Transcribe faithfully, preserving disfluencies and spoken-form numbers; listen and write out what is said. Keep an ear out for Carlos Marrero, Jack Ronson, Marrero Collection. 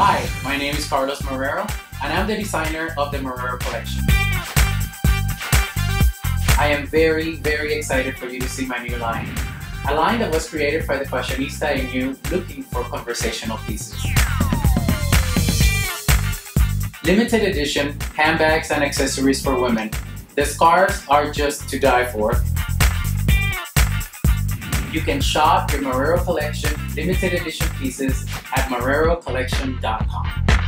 Hi, my name is Carlos Marrero, and I'm the designer of the Marrero Collection. I am very, very excited for you to see my new line. A line that was created by the fashionista in you looking for conversational pieces. Limited edition handbags and accessories for women. The scarves are just to die for. You can shop your Marrero Collection limited edition pieces at marrero collection dot com.